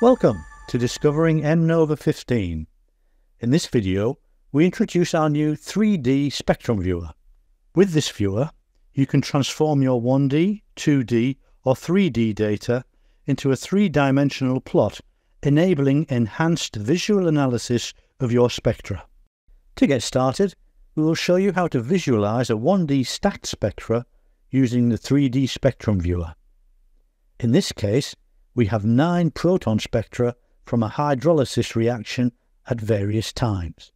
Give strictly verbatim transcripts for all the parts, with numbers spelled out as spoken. Welcome to Discovering M Nova fifteen. In this video, we introduce our new three D Spectrum Viewer. With this viewer, you can transform your one D, two D or three D data into a three-dimensional plot, enabling enhanced visual analysis of your spectra. To get started, we will show you how to visualize a one D stacked spectra using the three D Spectrum Viewer. In this case, we have nine proton spectra from a hydrolysis reaction at various times.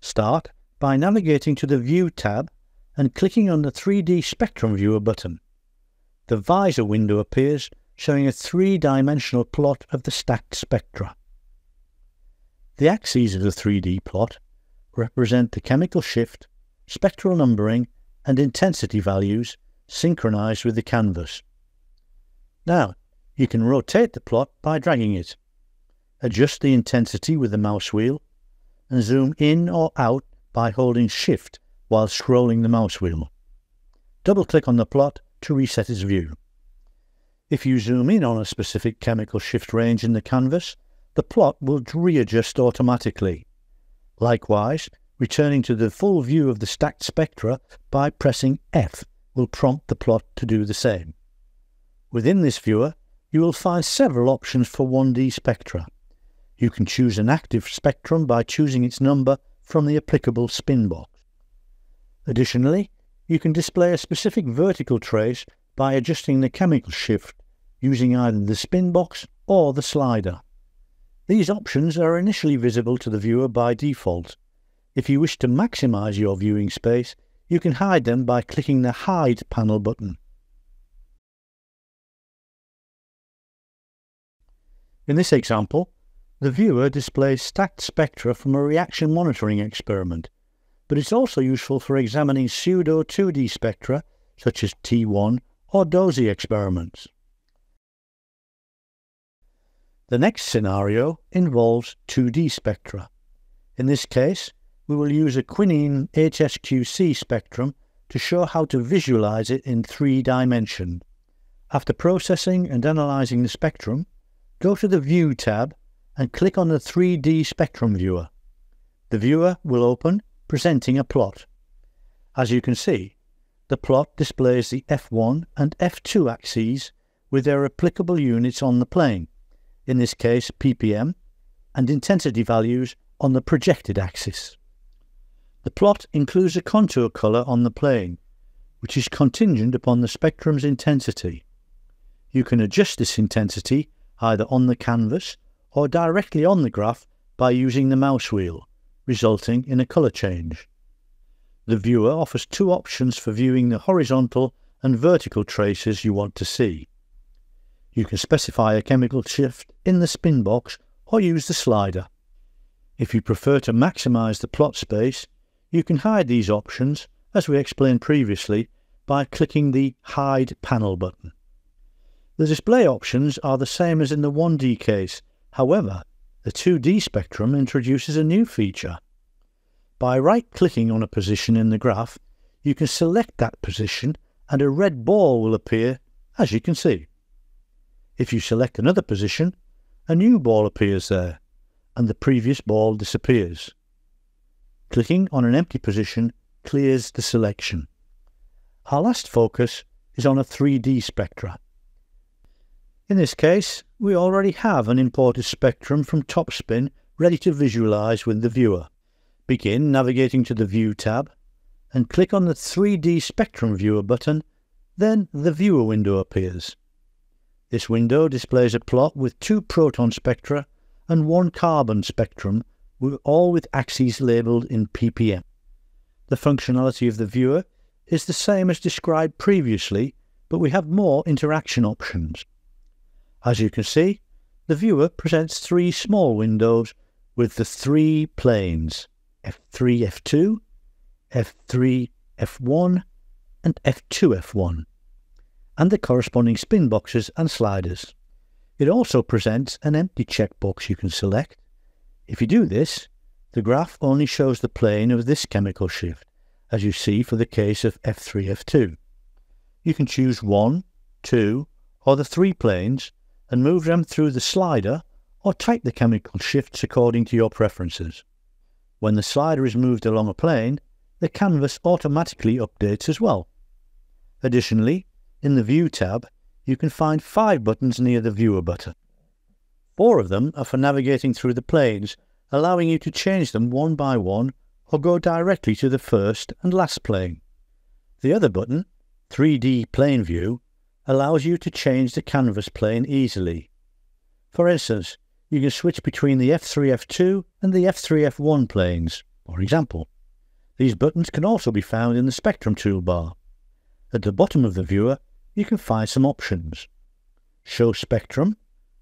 Start by navigating to the View tab and clicking on the three D Spectrum Viewer button. The visor window appears, showing a three-dimensional plot of the stacked spectra. The axes of the three D plot represent the chemical shift, spectral numbering and intensity values synchronized with the canvas. Now, you can rotate the plot by dragging it, adjust the intensity with the mouse wheel, and zoom in or out by holding Shift while scrolling the mouse wheel. Double-click on the plot to reset its view. If you zoom in on a specific chemical shift range in the canvas, the plot will readjust automatically. Likewise, returning to the full view of the stacked spectra by pressing F will prompt the plot to do the same. Within this viewer, you will find several options for one D spectra. You can choose an active spectrum by choosing its number from the applicable spin box. Additionally, you can display a specific vertical trace by adjusting the chemical shift using either the spin box or the slider. These options are initially visible to the viewer by default. If you wish to maximize your viewing space, you can hide them by clicking the Hide panel button. In this example, the viewer displays stacked spectra from a reaction monitoring experiment, but it's also useful for examining pseudo two D spectra, such as T one or DOSY experiments. The next scenario involves two D spectra. In this case, we will use a quinine H S Q C spectrum to show how to visualize it in three dimensions. After processing and analyzing the spectrum, go to the View tab and click on the three D Spectrum Viewer. The viewer will open, presenting a plot. As you can see, the plot displays the F one and F two axes with their applicable units on the plane, in this case P P M, and intensity values on the projected axis. The plot includes a contour color on the plane, which is contingent upon the spectrum's intensity. You can adjust this intensity either on the canvas or directly on the graph by using the mouse wheel, resulting in a colour change. The viewer offers two options for viewing the horizontal and vertical traces you want to see. You can specify a chemical shift in the spin box or use the slider. If you prefer to maximise the plot space, you can hide these options, as we explained previously, by clicking the Hide panel button. The display options are the same as in the one D case. However, the two D spectrum introduces a new feature. By right-clicking on a position in the graph, you can select that position and a red ball will appear, as you can see. If you select another position, a new ball appears there, and the previous ball disappears. Clicking on an empty position clears the selection. Our last focus is on a three D spectra. In this case, we already have an imported spectrum from TopSpin ready to visualize with the viewer. Begin navigating to the View tab and click on the three D Spectrum Viewer button, then the Viewer window appears. This window displays a plot with two proton spectra and one carbon spectrum, all with axes labeled in P P M. The functionality of the viewer is the same as described previously, but we have more interaction options. As you can see, the viewer presents three small windows with the three planes, F three F two, F three F one and F two F one, and the corresponding spin boxes and sliders. It also presents an empty checkbox you can select. If you do this, the graph only shows the plane of this chemical shift, as you see for the case of F three F two. You can choose one, two or the three planes, and move them through the slider or type the chemical shifts according to your preferences. When the slider is moved along a plane, the canvas automatically updates as well. Additionally, in the View tab, you can find five buttons near the Viewer button. Four of them are for navigating through the planes, allowing you to change them one by one or go directly to the first and last plane. The other button, three D Plane View, allows you to change the canvas plane easily. For instance, you can switch between the F three F two and the F three F one planes, for example. These buttons can also be found in the Spectrum toolbar. At the bottom of the viewer, you can find some options. Show Spectrum.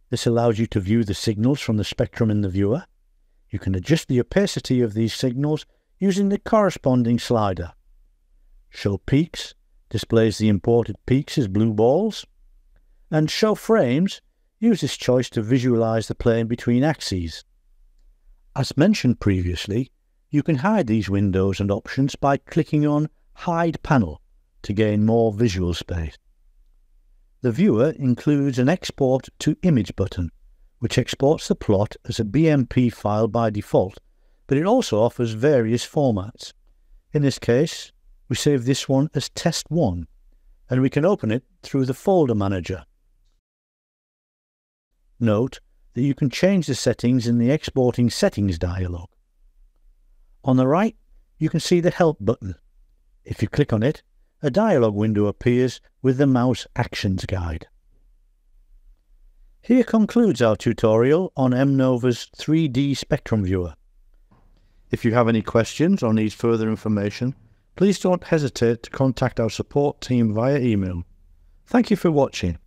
This allows you to view the signals from the spectrum in the viewer. You can adjust the opacity of these signals using the corresponding slider. Show Peaks displays the imported peaks as blue balls. And Show Frames uses this choice to visualize the plane between axes. As mentioned previously, you can hide these windows and options by clicking on Hide Panel to gain more visual space. The viewer includes an Export to Image button, which exports the plot as a B M P file by default, but it also offers various formats. In this case, we save this one as Test one, and we can open it through the folder manager. Note that you can change the settings in the Exporting Settings dialog. On the right, you can see the Help button. If you click on it, a dialog window appears with the mouse actions guide. Here concludes our tutorial on Mnova's three D Spectrum Viewer. If you have any questions or need further information, please don't hesitate to contact our support team via email. Thank you for watching.